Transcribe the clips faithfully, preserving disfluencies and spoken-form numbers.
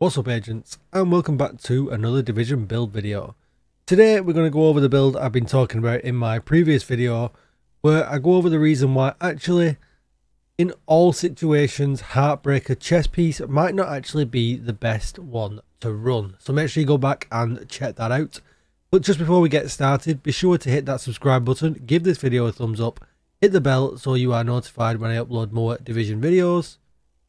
What's up agents, and welcome back to another Division build video. Today we're going to go over the build I've been talking about in my previous video, where I go over the reason why actually in all situations Heartbreaker chess piece might not actually be the best one to run. So make sure you go back and check that out. But just before we get started, be sure to hit that subscribe button, give this video a thumbs up, hit the bell so you are notified when I upload more Division videos.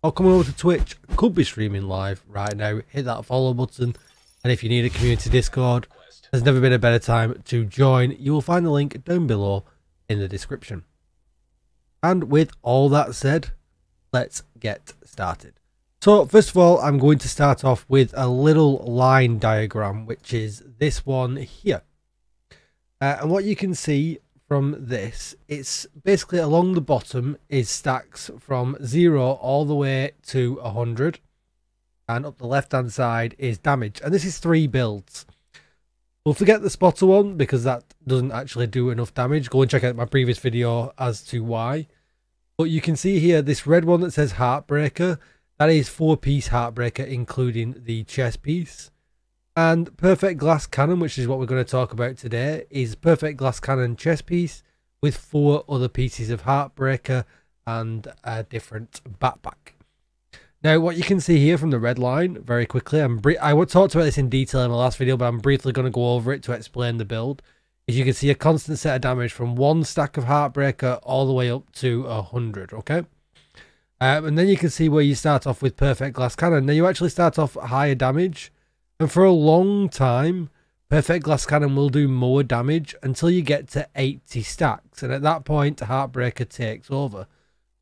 Or come over to Twitch, could be streaming live right now, hit that follow button, and if you need a community Discord, there's never been a better time to join. You will find the link down below in the description. And with all that said, let's get started. So first of all, I'm going to start off with a little line diagram, which is this one here. Uh, and what you can see from this, it's basically along the bottom is stacks from zero all the way to one hundred, and up the left hand side is damage, and this is three builds. We'll forget the spotter one because that doesn't actually do enough damage. Go and check out my previous video as to why. But you can see here this red one that says Heartbreaker, that is four piece Heartbreaker including the chess piece. And Perfect Glass Cannon, which is what we're going to talk about today, is Perfect Glass Cannon chess piece with four other pieces of Heartbreaker and a different backpack. Now, what you can see here from the red line, very quickly, I'm I talked about this in detail in my last video, but I'm briefly going to go over it to explain the build. As you can see, a constant set of damage from one stack of Heartbreaker all the way up to one hundred, okay? Um, and then you can see where you start off with Perfect Glass Cannon. Now, you actually start off at higher damage. And for a long time, Perfect Glass Cannon will do more damage until you get to eighty stacks. And at that point, Heartbreaker takes over.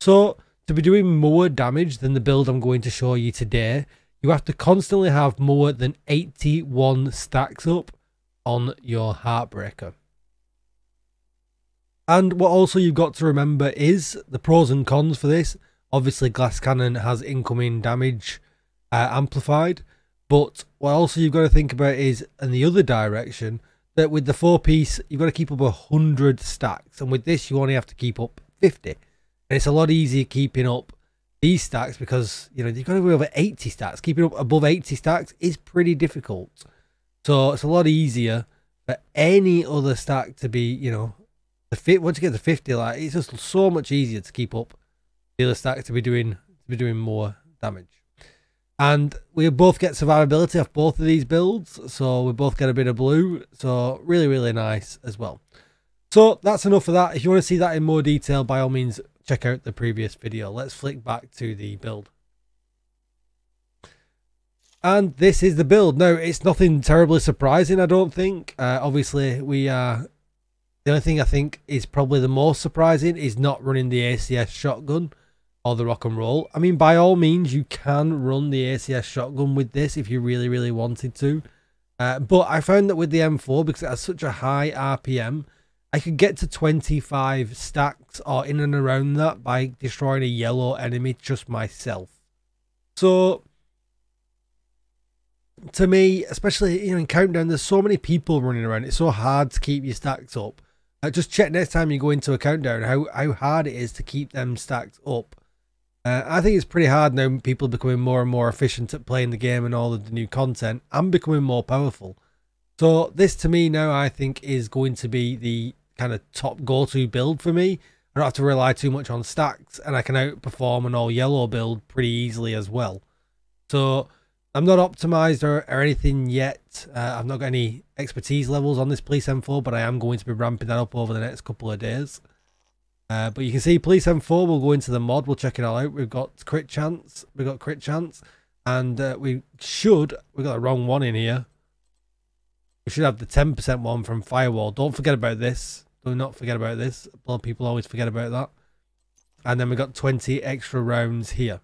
So to be doing more damage than the build I'm going to show you today, you have to constantly have more than eighty-one stacks up on your Heartbreaker. And what also you've got to remember is the pros and cons for this. Obviously, Glass Cannon has incoming damage uh, amplified. But what also you've got to think about is, in the other direction, that with the four piece, you've got to keep up one hundred stacks. And with this, you only have to keep up fifty. And it's a lot easier keeping up these stacks because, you know, you've got to go over eighty stacks. Keeping up above eighty stacks is pretty difficult. So it's a lot easier for any other stack to be, you know, the fit. Once you get to fifty, like, it's just so much easier to keep up the other stack to be doing, to be doing more damage. And we both get survivability off both of these builds, so we both get a bit of blue, so really, really nice as well. So that's enough of that. If you want to see that in more detail, by all means, check out the previous video. Let's flick back to the build. And this is the build. Now, it's nothing terribly surprising, I don't think. Uh, obviously, we are... The only thing I think is probably the most surprising is not running the A C S shotgun. Or the rock and roll. I mean, by all means, you can run the A C S shotgun with this if you really, really wanted to. Uh, but I found that with the M four, because it has such a high R P M, I could get to twenty-five stacks or in and around that by destroying a yellow enemy just myself. So, to me, especially you know, in Countdown, there's so many people running around. It's so hard to keep your stacks up. Uh, just check next time you go into a Countdown how, how hard it is to keep them stacked up. Uh, I think it's pretty hard now. People are becoming more and more efficient at playing the game and all of the new content and becoming more powerful. So this to me now I think is going to be the kind of top go-to build for me. I don't have to rely too much on stacks and I can outperform an all yellow build pretty easily as well. So I'm not optimized or, or anything yet. Uh, I've not got any expertise levels on this Police M four, but I am going to be ramping that up over the next couple of days. Uh, but you can see Police M four, we'll go into the mod, we'll check it all out. We've got crit chance, we've got crit chance, and uh, we should, we got the wrong one in here. We should have the ten percent one from Firewall. Don't forget about this. Do not forget about this. A lot of people always forget about that. And then we've got twenty extra rounds here.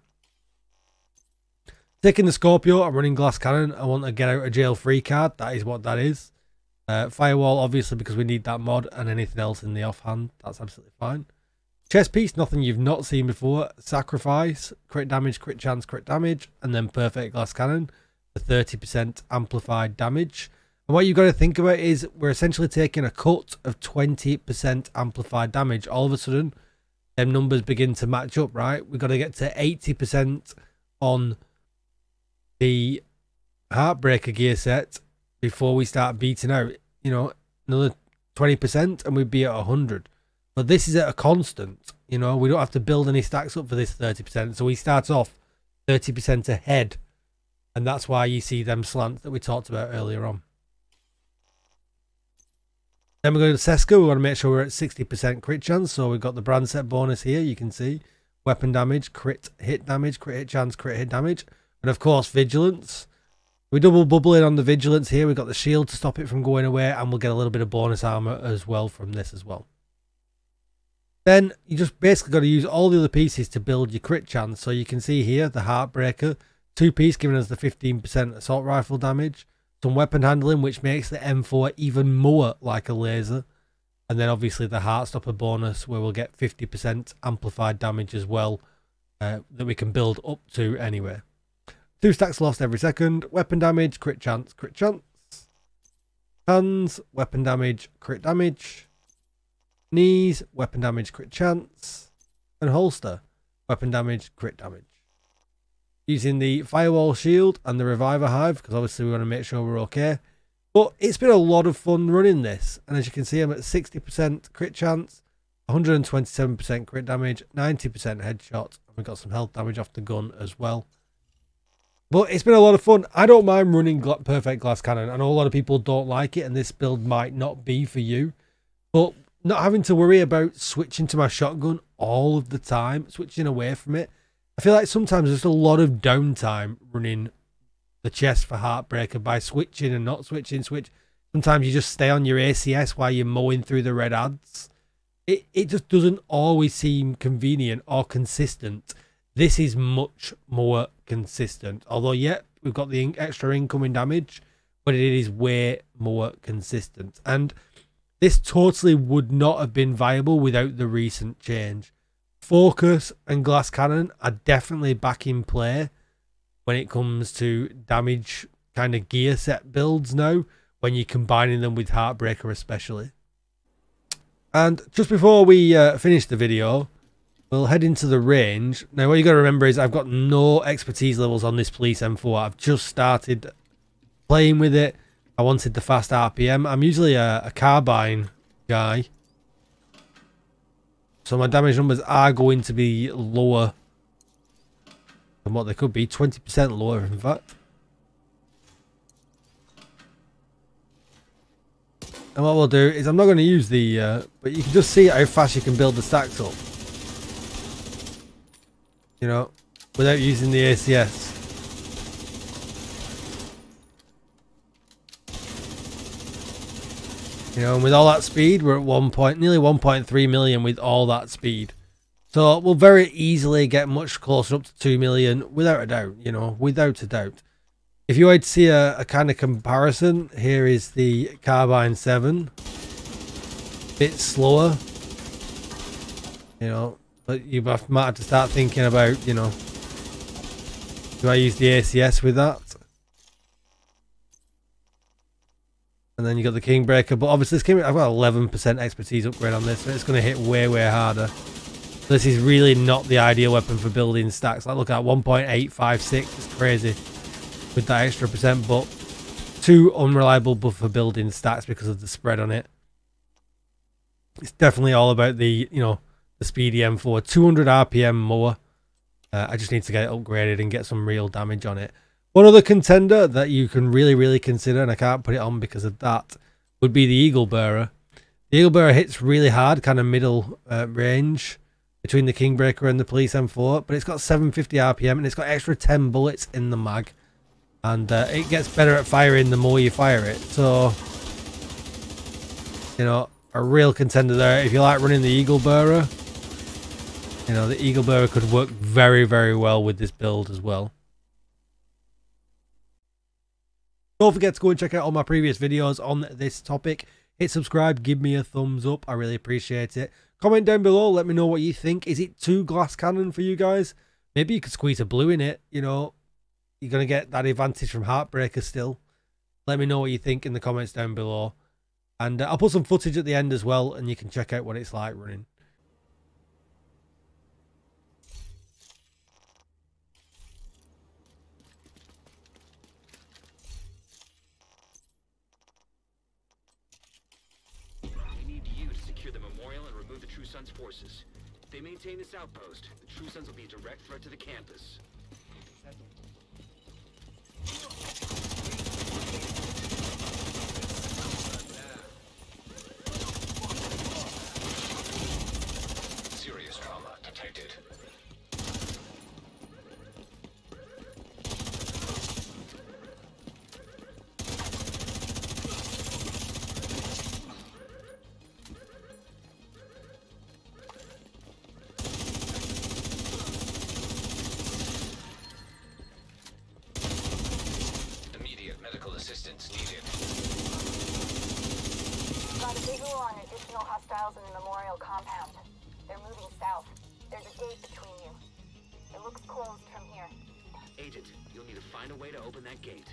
Taking the Scorpio, I'm running Glass Cannon. I want a get out of jail free card. That is what that is. Uh, Firewall, obviously, because we need that mod and anything else in the offhand. That's absolutely fine. Chess piece, nothing you've not seen before. Sacrifice, crit damage, crit chance, crit damage, and then Perfect Glass Cannon for thirty percent amplified damage. And what you've got to think about is we're essentially taking a cut of twenty percent amplified damage. All of a sudden, them numbers begin to match up, right? We've got to get to eighty percent on the Heartbreaker gear set before we start beating out, you know, another twenty percent and we'd be at one hundred. But this is at a constant, you know, we don't have to build any stacks up for this thirty percent. So we start off thirty percent ahead. And that's why you see them slants that we talked about earlier on. Then we're going to Seska. We want to make sure we're at sixty percent crit chance. So we've got the brand set bonus here. You can see weapon damage, crit hit damage, crit hit chance, crit hit damage. And of course, vigilance. We double bubble in on the vigilance here. We've got the shield to stop it from going away. And we'll get a little bit of bonus armor as well from this as well. Then you just basically got to use all the other pieces to build your crit chance. So you can see here the Heartbreaker, two piece giving us the fifteen percent assault rifle damage, some weapon handling which makes the M four even more like a laser, and then obviously the Heartstopper bonus where we'll get fifty percent amplified damage as well, uh, that we can build up to anyway. Two stacks lost every second, weapon damage, crit chance, crit chance, hands, weapon damage, crit damage, knees, weapon damage, crit chance, and holster, weapon damage, crit damage. Using the firewall shield and the reviver hive, because obviously we want to make sure we're okay. But it's been a lot of fun running this, and as you can see, I'm at sixty percent crit chance, one hundred twenty-seven percent crit damage, ninety percent headshot, and we got some health damage off the gun as well. But it's been a lot of fun. I don't mind running Perfect Glass Cannon. I know a lot of people don't like it, and this build might not be for you, but not having to worry about switching to my shotgun all of the time, switching away from it. I feel like sometimes there's a lot of downtime running the chest for Heartbreaker by switching and not switching. Switch. Sometimes you just stay on your A C S while you're mowing through the red ads. It, it just doesn't always seem convenient or consistent. This is much more consistent. Although, yeah, we've got the extra incoming damage, but it is way more consistent. And this totally would not have been viable without the recent change. Focus and Glass Cannon are definitely back in play when it comes to damage kind of gear set builds now, when you're combining them with Heartbreaker especially. And just before we uh, finish the video, we'll head into the range. Now what you got to remember is I've got no expertise levels on this Police M four. I've just started playing with it. I wanted the fast R P M. I'm usually a, a carbine guy, so my damage numbers are going to be lower than what they could be. twenty percent lower, in fact. And what we'll do is I'm not going to use the... Uh, but you can just see how fast you can build the stacks up, you know, without using the A C S. You know, and with all that speed, we're at one point, nearly one point three million with all that speed. So we'll very easily get much closer up to two million, without a doubt, you know, without a doubt. If you wanted to see a, a kind of comparison, here is the Carbine seven. A bit slower, you know, but you might have to start thinking about, you know, do I use the A C S with that? And then you got the Kingbreaker, but obviously this King, I've got eleven percent expertise upgrade on this, so it's going to hit way, way harder. This is really not the ideal weapon for building stacks. Like, look at one point eight five six, it's crazy with that extra percent, but too unreliable for building stacks because of the spread on it. It's definitely all about the, you know, the speedy M four, two hundred R P M more. Uh, I just need to get it upgraded and get some real damage on it. One other contender that you can really, really consider, and I can't put it on because of that, would be the Eagle Bearer. The Eagle Bearer hits really hard, kind of middle uh, range between the Kingbreaker and the Police M four, but it's got seven fifty R P M and it's got extra ten bullets in the mag. And uh, it gets better at firing the more you fire it. So, you know, a real contender there. If you like running the Eagle Bearer, you know, the Eagle Bearer could work very, very well with this build as well. Don't forget to go and check out all my previous videos on this topic. Hit subscribe, give me a thumbs up, I really appreciate it. Comment down below, let me know what you think. Is it too Glass Cannon for you guys? Maybe you could squeeze a blue in it, you know. You're going to get that advantage from Heartbreaker still. Let me know what you think in the comments down below. And uh, I'll put some footage at the end as well, and you can check out what it's like running. True Sons forces. If they maintain this outpost, the True Sons will be a direct threat to the campus. Serious trauma detected. Assistance needed. Got a visual on additional hostiles in the memorial compound. They're moving south. There's a gate between you. It looks closed from here. Agent, you'll need to find a way to open that gate.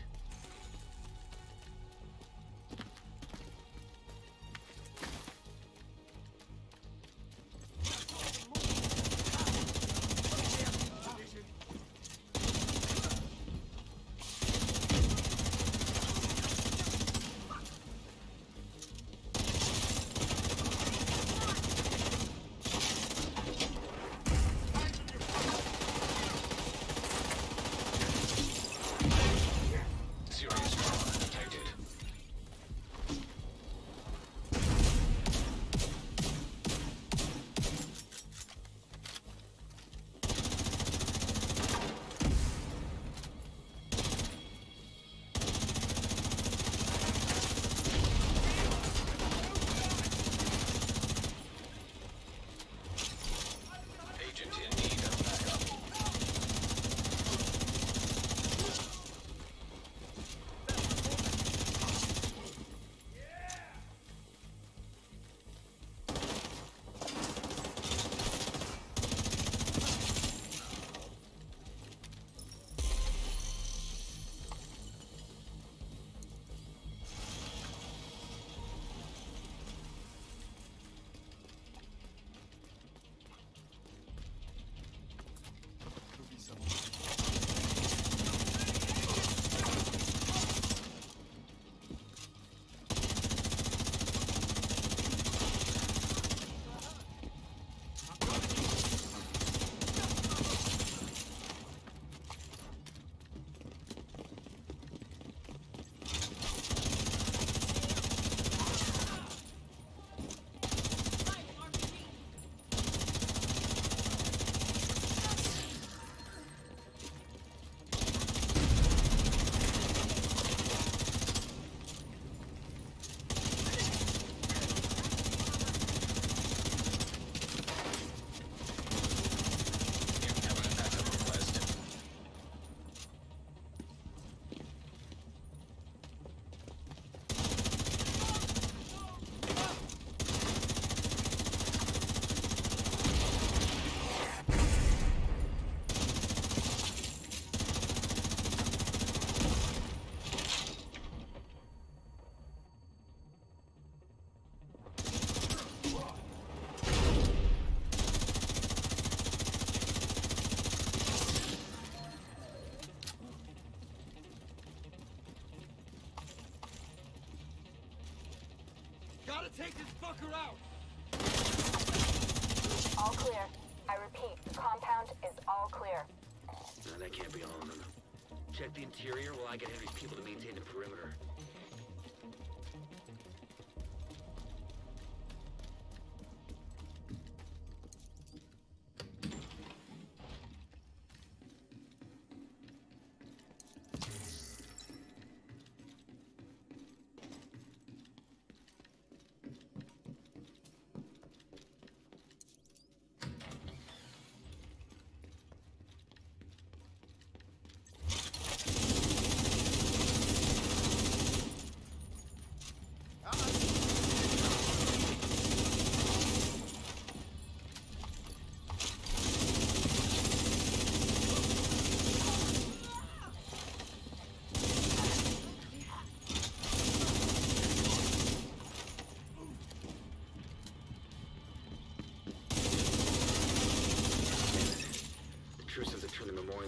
Take this fucker out! All clear. I repeat, the compound is all clear. No, that can't be all of them. Check the interior while I get Henry's people to maintain the perimeter.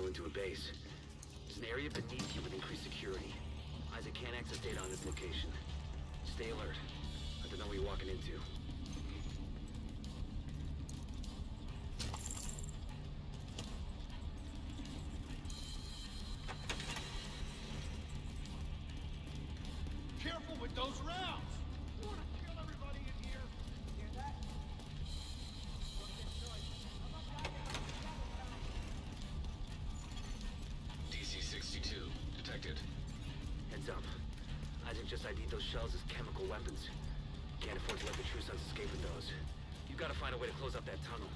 Into a base. There's an area beneath you with increased security. Isaac can't access data on this location. Stay alert. I don't know what you're walking into. those rounds. You want to kill everybody in here? Hear that? D C sixty-two detected. Heads up. Isaac just I D'd those shells as chemical weapons. Can't afford to let the True Sons escape with those. You gotta find a way to close up that tunnel.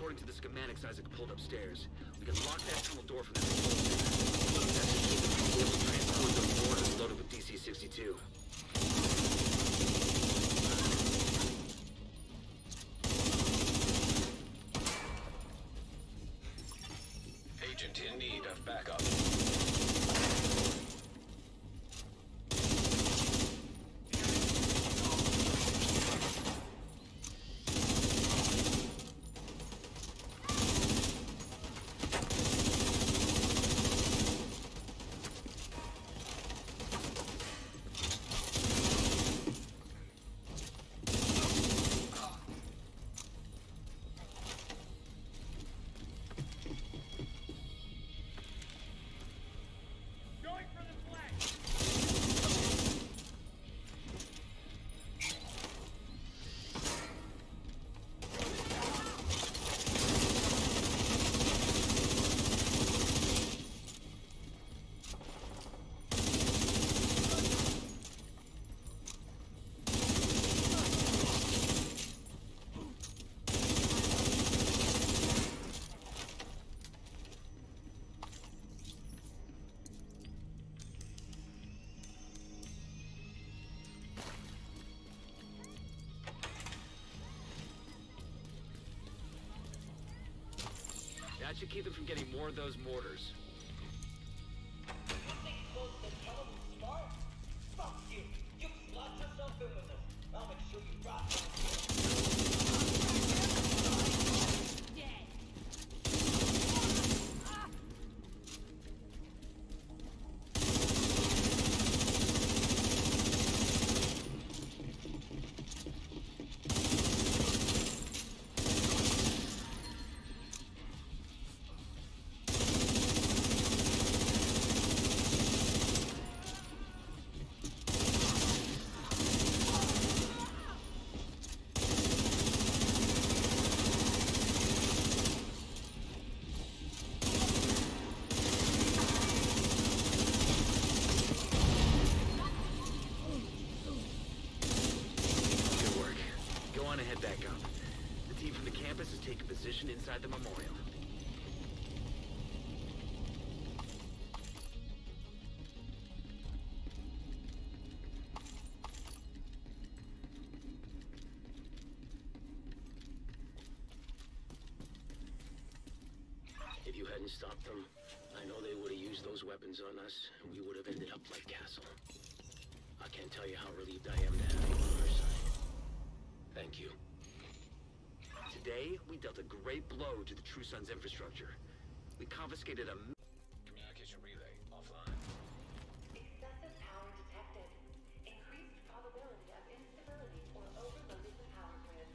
According to the schematics Isaac pulled upstairs, we can lock that tunnel door from the control center. That's the key to be able to transport those mortars loaded with D C sixty-two. Agent in need of backup. That should keep them from getting more of those mortars. Fuck you! You locked yourself in with them. I'll make sure you drop them. Dead. Inside the memorial. If you hadn't stopped them, I know they would have used those weapons on us, and we would have ended up like Castle. I can't tell you how relieved I am to have you on our side. Thank you. Today, we dealt a great blow to the True Sons infrastructure. We confiscated a... Communication relay offline. Excessive power detected. Increased probability of instability or overloading the power grid.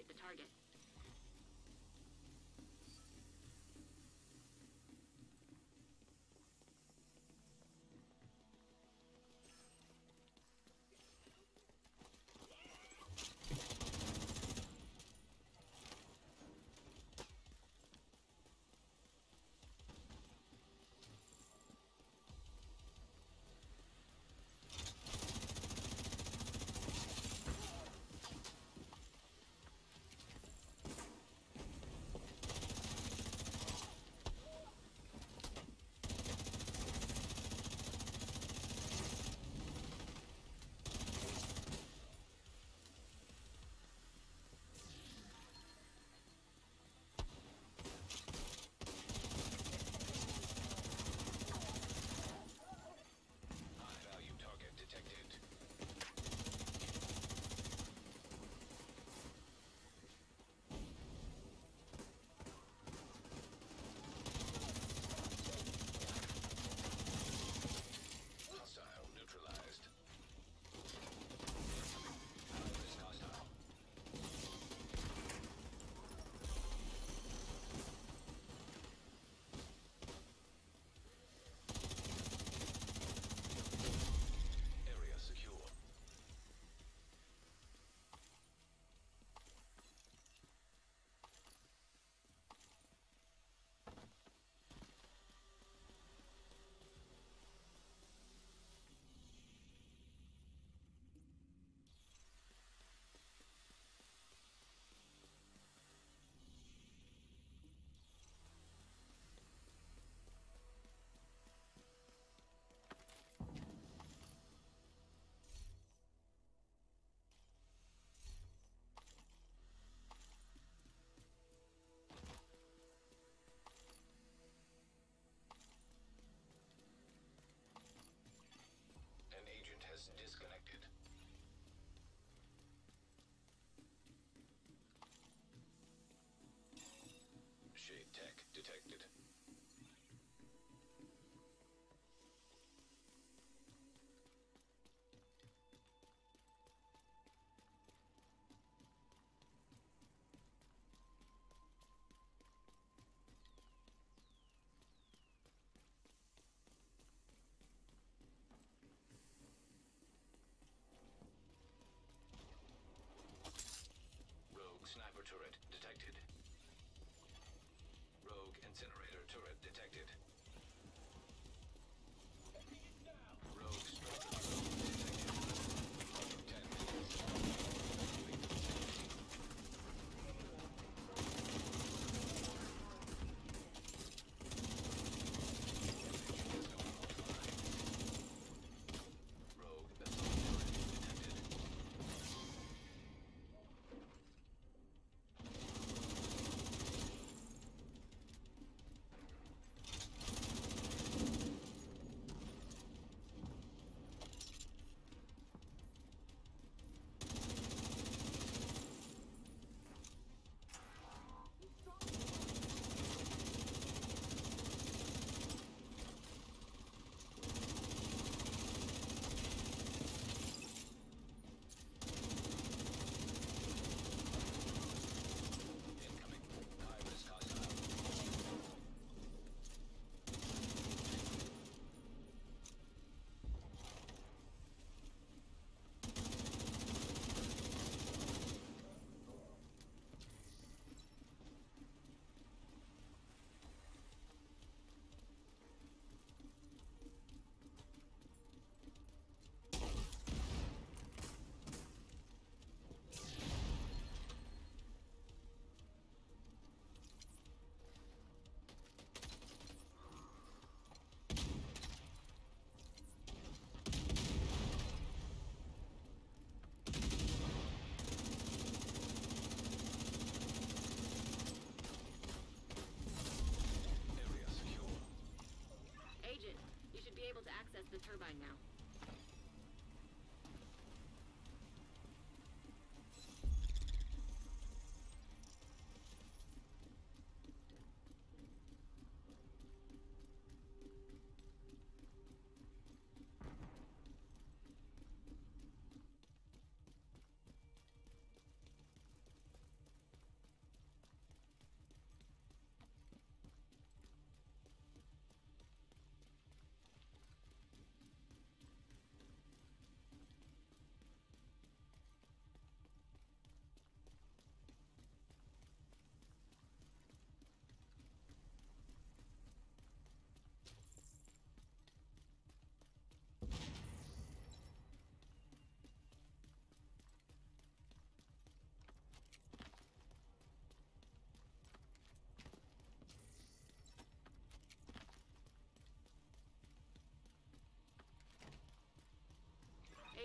locate the target. An agent has disconnected. Shade tech detected. Sniper turret detected. Rogue incinerator turret detected. Rogue stroke detected. Ten minutes. Rogue assault turret detected. Able to access the turbine now.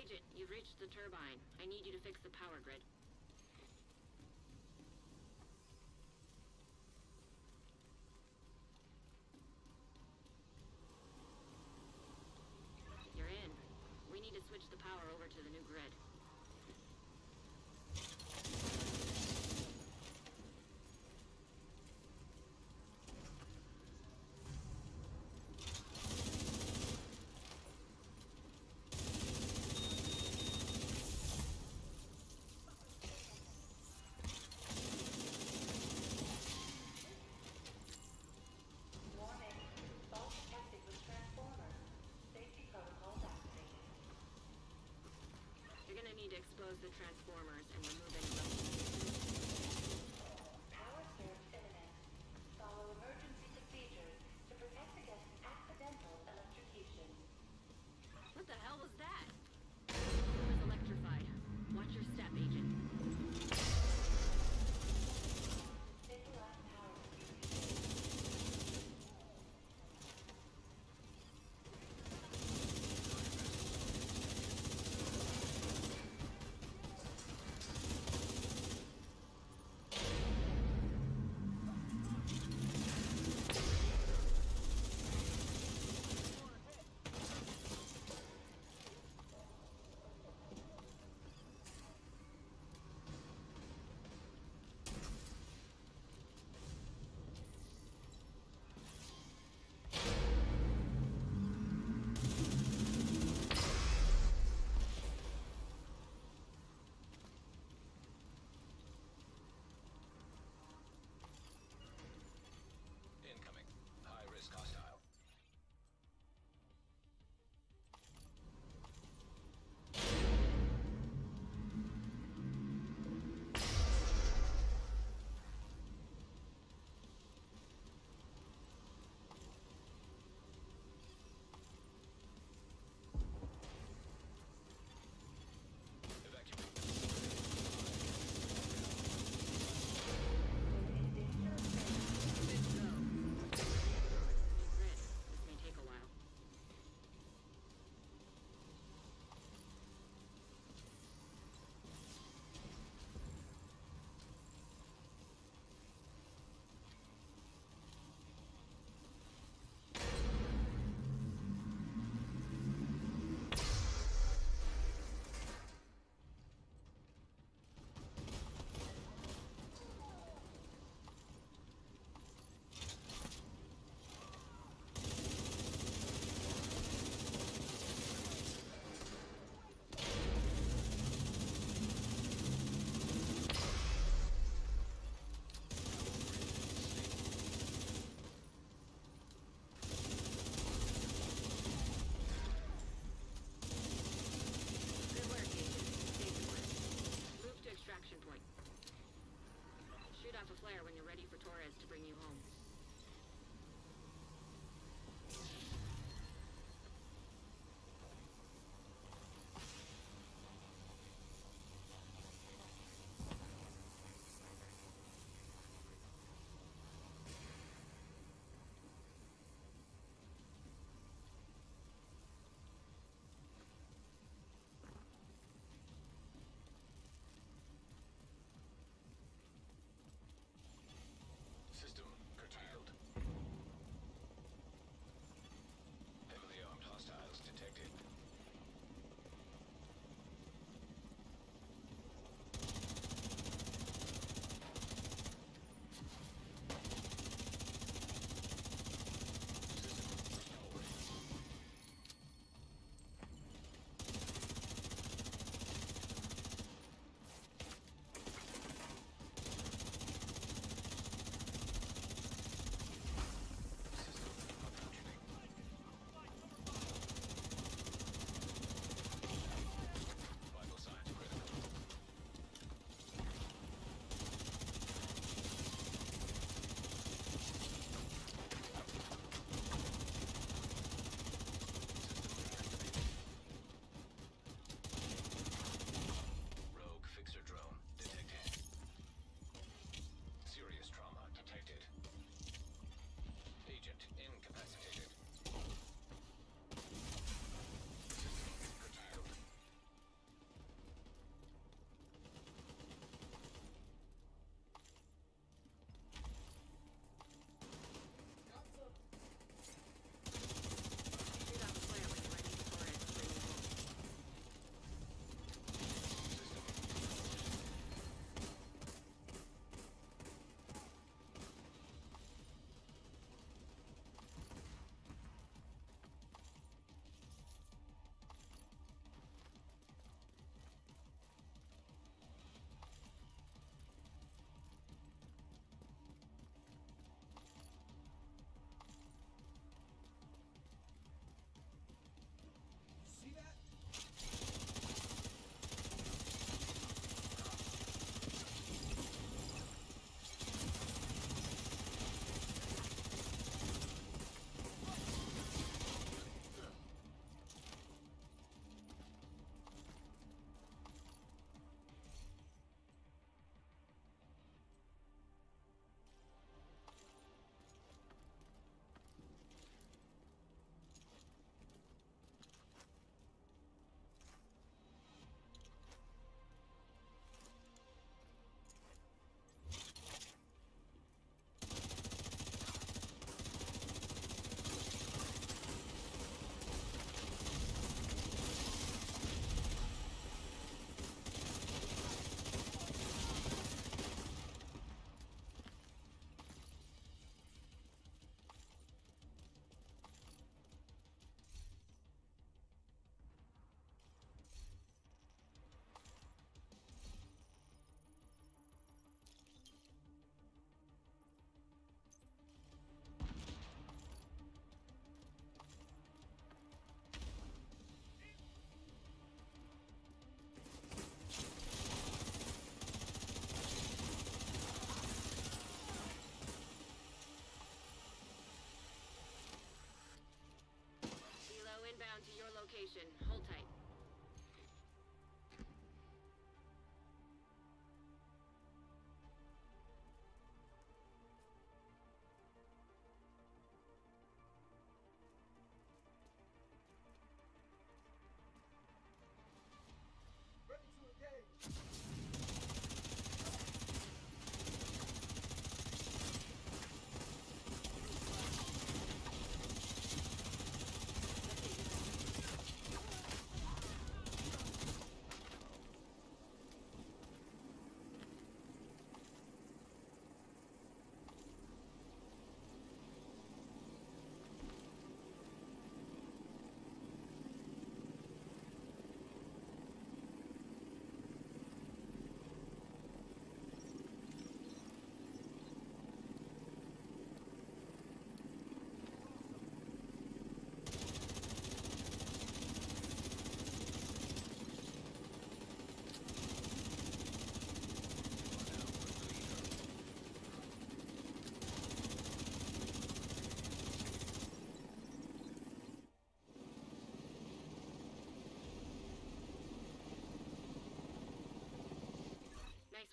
Agent, you've reached the turbine. I need you to fix the power grid. You're in. We need to switch the power over to the new grid. Expose the transformers and remove any weapons. Power surge imminent. Follow emergency procedures to protect against accidental electrocution. What the hell was that? It was electrified. Watch your step, Agent. Visualize power. When you're ready for Torres to bring you home.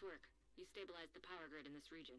Nice work. You stabilized the power grid in this region.